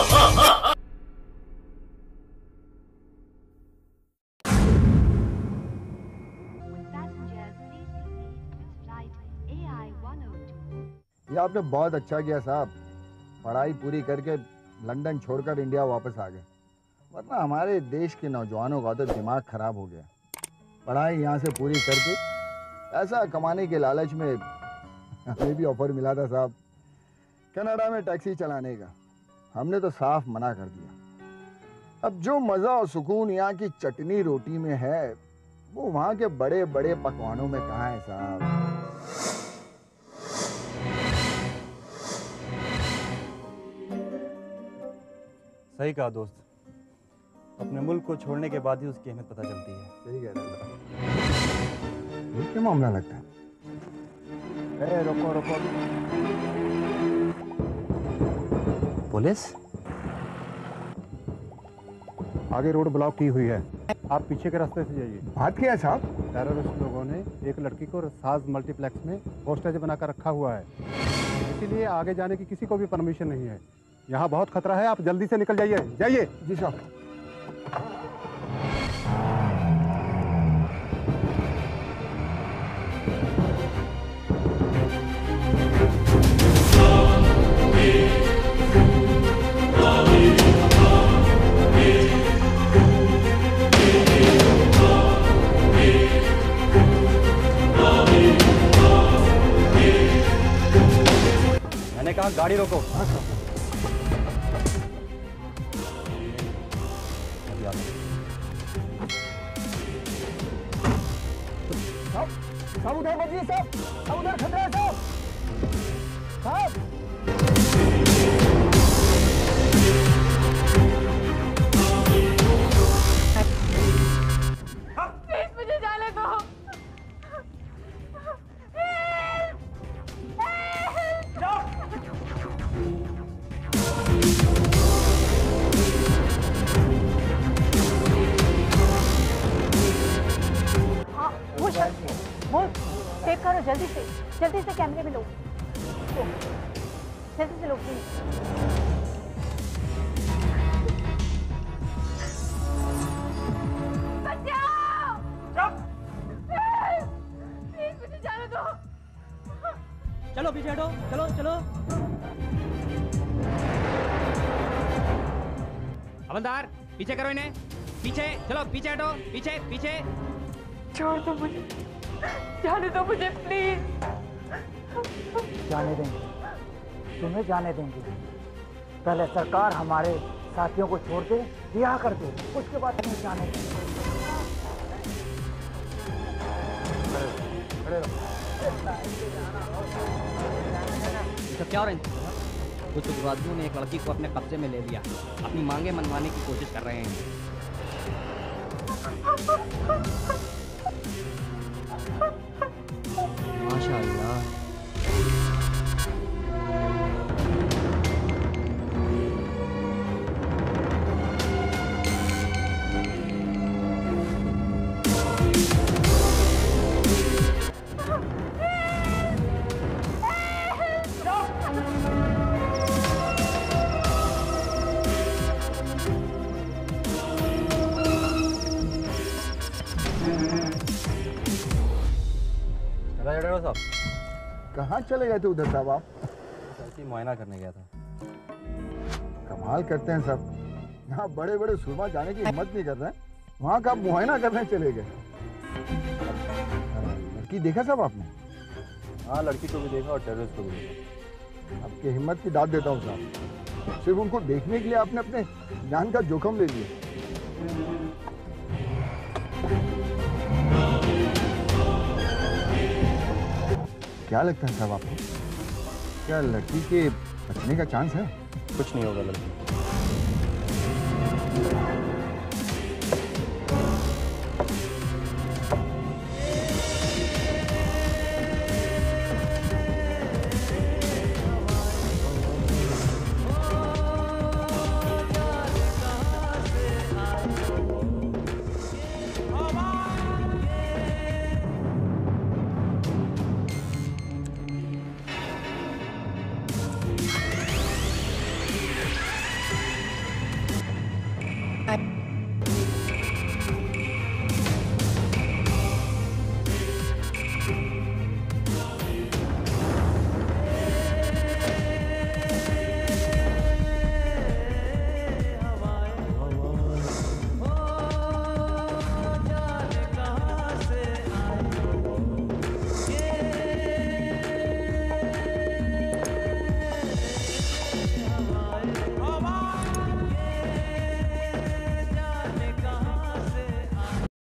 ये आपने बहुत अच्छा किया साहब, पढ़ाई पूरी करके लंदन छोड़कर इंडिया वापस आ गए, वरना हमारे देश के नौजवानों का तो दिमाग खराब हो गया। पढ़ाई यहाँ से पूरी करके पैसा कमाने के लालच में हमें भी ऑफर मिला था साहब कनाडा में टैक्सी चलाने का, हमने तो साफ मना कर दिया। अब जो मज़ा और सुकून यहाँ की चटनी रोटी में है वो वहाँ के बड़े बड़े पकवानों में कहाँ है साहब। सही कहा दोस्त, अपने मुल्क को छोड़ने के बाद ही उसकी अहमियत पता चलती है। सही कह रहे हो। क्या मामला लगता है? ए रुको रुको, पुलिस आगे रोड ब्लॉक की हुई है, आप पीछे के रास्ते से जाइए। बात क्या है साहब? टेररिस्ट लोगों ने एक लड़की को साज मल्टीप्लेक्स में पोस्टेज बनाकर रखा हुआ है, इसीलिए आगे जाने की किसी को भी परमिशन नहीं है। यहाँ बहुत खतरा है, आप जल्दी से निकल जाइए। जाइए जी साहब। मैंने कहा गाड़ी रोको। साहब उधर बचिए साहब, साहब उधर खतरा है साहब। साहब प्लीज मुझे जाने दो। टेप करो जल्दी से कैमरे में लो, जल्दी से लो प्लीज। मुझे जाने दो। चलो पीछे हटो, चलो चलो। अमलदार पीछे करो इन्हें, पीछे चलो, पीछे हटो, पीछे पीछे। छोड़ दो मुझे, जाने दो मुझे प्लीज। जाने देंगे, तुम्हें जाने देंगे। पहले सरकार हमारे साथियों को छोड़ दे, रिहा कर दे, उसके बाद तुम्हें जाने देंगे। क्या हो रहा है? कुछ उग्रवादियों ने एक लड़की को अपने कब्जे में ले लिया, अपनी मांगे मनवाने की कोशिश कर रहे हैं। माशाअल्लाह। कहाँ चले गए थे उधर साहब? आप ऐसे मुआयना करने गया था। कमाल करते हैं साहब, यहाँ बड़े बड़े सूबा जाने की हिम्मत नहीं कर रहे, वहाँ का मुआयना करने चले गए। लड़की देखा साहब आपने? हाँ, लड़की को भी देखा और टेररिस्ट को भी देखा। आपकी हिम्मत की दाद देता हूँ साहब, सिर्फ उनको देखने के लिए आपने अपने जान का जोखिम ले लिया। क्या लगता है साहब आपको, क्या लड़की के बचने का चांस है? कुछ नहीं होगा लड़की।